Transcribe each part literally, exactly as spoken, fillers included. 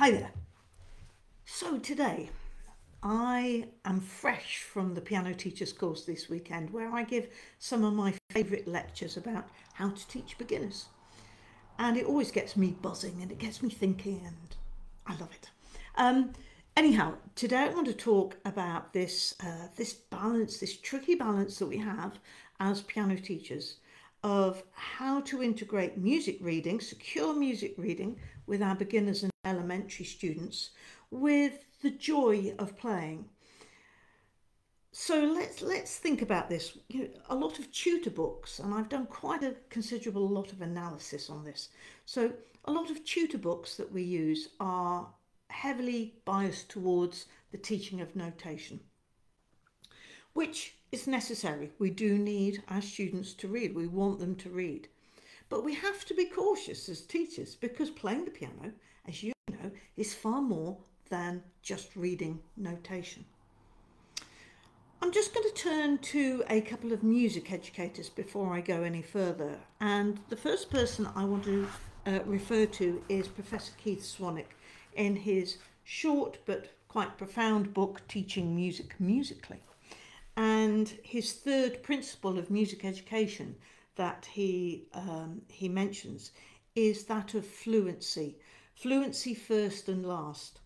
Hi there. So today I am fresh from the piano teachers course this weekend, where I give some of my favourite lectures about how to teach beginners, and it always gets me buzzing and it gets me thinking and I love it. Um, anyhow, today I want to talk about this, uh, this balance, this tricky balance that we have as piano teachers of how to integrate music reading, secure music reading with our beginners and elementary students with the joy of playing. So let's let's think about this. You know, a lot of tutor books, and I've done quite a considerable lot of analysis on this. So a lot of tutor books that we use are heavily biased towards the teaching of notation, which is necessary. We do need our students to read. We want them to read. But we have to be cautious as teachers, because playing the piano, as you know, is far more than just reading notation. I'm just going to turn to a couple of music educators before I go any further. And the first person I want to uh, refer to is Professor Keith Swanick in his short but quite profound book, Teaching Music Musically. And his third principle of music education that he, um, he mentions is that of fluency. Fluency first and last.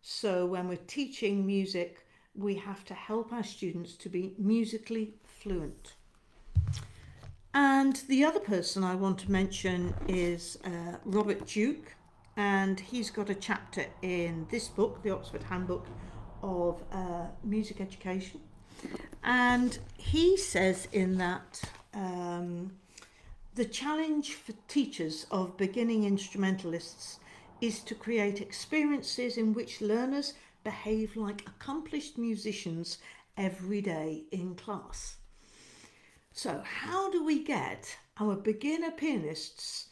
So when we're teaching music, we have to help our students to be musically fluent. And the other person I want to mention is uh, Robert Duke, and he's got a chapter in this book, The Oxford Handbook of uh, Music Education. And he says in that um, the challenge for teachers of beginning instrumentalists is to create experiences in which learners behave like accomplished musicians every day in class. So how do we get our beginner pianists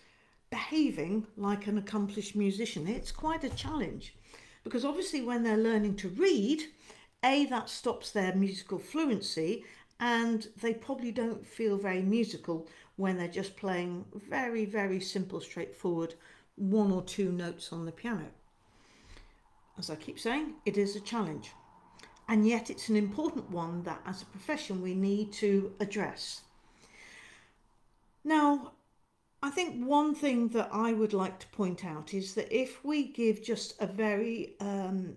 behaving like an accomplished musician? It's quite a challenge, because obviously when they're learning to read, A, that stops their musical fluency, and they probably don't feel very musical when they're just playing very, very simple, straightforward one or two notes on the piano. As I keep saying, it is a challenge, and yet it's an important one that as a profession we need to address. Now, I think one thing that I would like to point out is that if we give just a very um,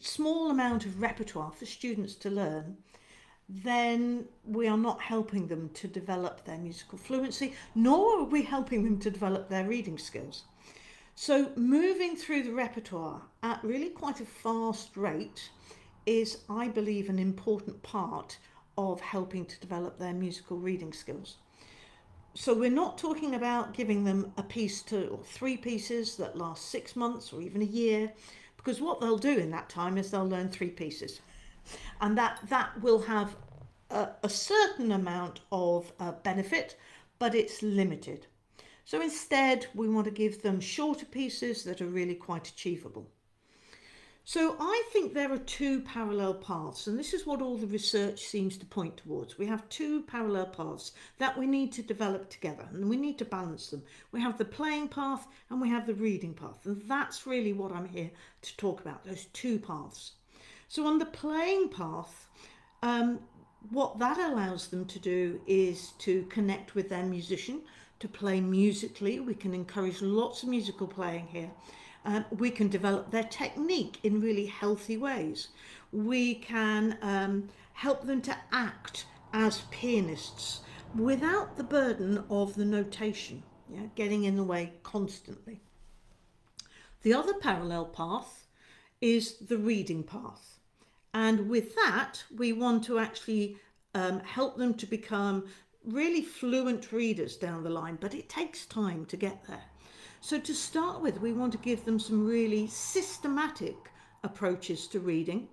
small amount of repertoire for students to learn, then we are not helping them to develop their musical fluency, nor are we helping them to develop their reading skills. So moving through the repertoire at really quite a fast rate is, I believe, an important part of helping to develop their musical reading skills. So we're not talking about giving them a piece to, or three pieces that last six months or even a year, because what they'll do in that time is they'll learn three pieces, and that that will have a, a certain amount of uh, benefit, but it's limited. So instead we want to give them shorter pieces that are really quite achievable. So I think there are two parallel paths, and this is what all the research seems to point towards. We have two parallel paths that we need to develop together, and we need to balance them. We have the playing path and we have the reading path, and that's really what I'm here to talk about, those two paths. So on the playing path, um, what that allows them to do is to connect with their musician, to play musically. We can encourage lots of musical playing here. Um, we can develop their technique in really healthy ways. We can um, help them to act as pianists without the burden of the notation, yeah, getting in the way constantly. The other parallel path is the reading path. And with that, we want to actually um, help them to become really fluent readers down the line, but it takes time to get there. So to start with, we want to give them some really systematic approaches to reading,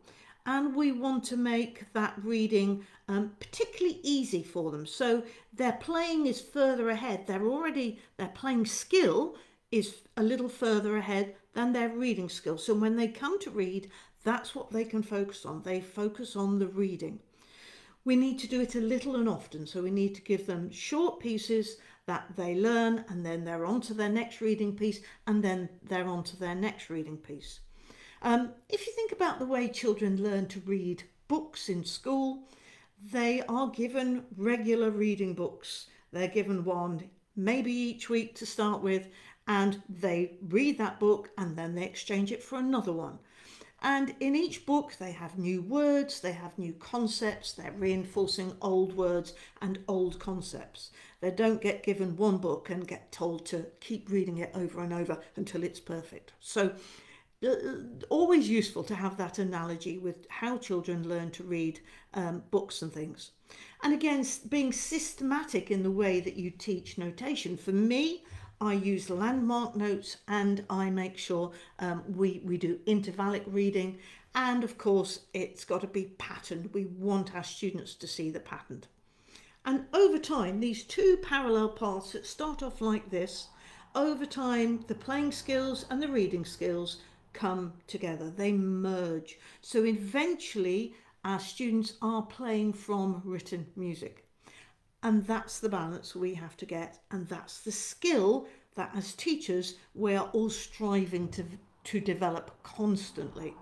and we want to make that reading um, particularly easy for them. So their playing is further ahead. They're already, their playing skill is a little further ahead than their reading skill. So when they come to read, that's what they can focus on. They focus on the reading. We need to do it a little and often. So we need to give them short pieces that they learn, and then they're on to their next reading piece, and then they're on to their next reading piece. Um, if you think about the way children learn to read books in school, they are given regular reading books. They're given one maybe each week to start with, and they read that book and then they exchange it for another one. And in each book they have new words, they have new concepts, they're reinforcing old words and old concepts. They don't get given one book and get told to keep reading it over and over until it's perfect. So uh, always useful to have that analogy with how children learn to read um, books and things. And again, being systematic in the way that you teach notation. For me, I use landmark notes, and I make sure um, we, we do intervallic reading, and of course it's got to be patterned. We want our students to see the pattern. And over time, these two parallel paths that start off like this, over time the playing skills and the reading skills come together, they merge. So eventually our students are playing from written music. And that's the balance we have to get, and that's the skill that as teachers we are all striving to, to develop constantly.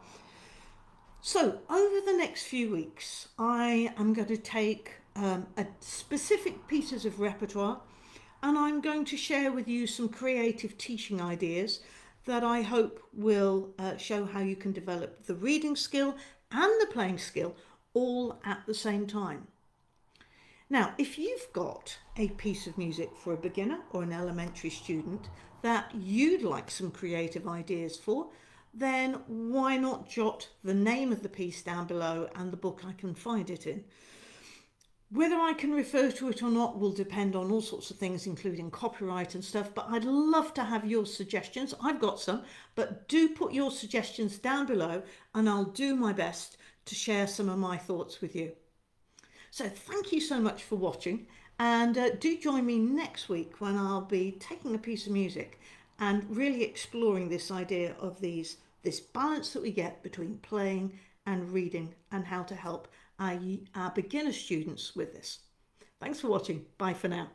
So over the next few weeks I am going to take um, a specific pieces of repertoire, and I'm going to share with you some creative teaching ideas that I hope will uh, show how you can develop the reading skill and the playing skill all at the same time. Now, if you've got a piece of music for a beginner or an elementary student that you'd like some creative ideas for, then why not jot the name of the piece down below and the book I can find it in. Whether I can refer to it or not will depend on all sorts of things, including copyright and stuff, but I'd love to have your suggestions. I've got some, but do put your suggestions down below and I'll do my best to share some of my thoughts with you. So thank you so much for watching, and uh, do join me next week when I'll be taking a piece of music and really exploring this idea of these this balance that we get between playing and reading, and how to help our, our beginner students with this. Thanks for watching. Bye for now.